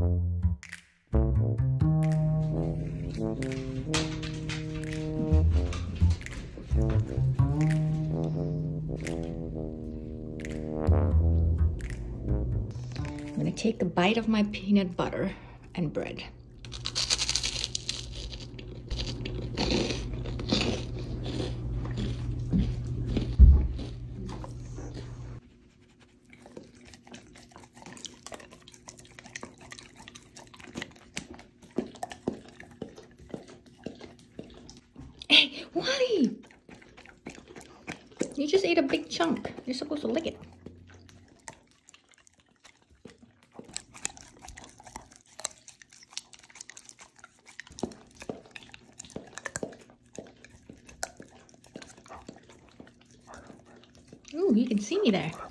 I'm gonna take a bite of my peanut butter and bread. Why? You just ate a big chunk. You're supposed to lick it. Ooh, you can see me there.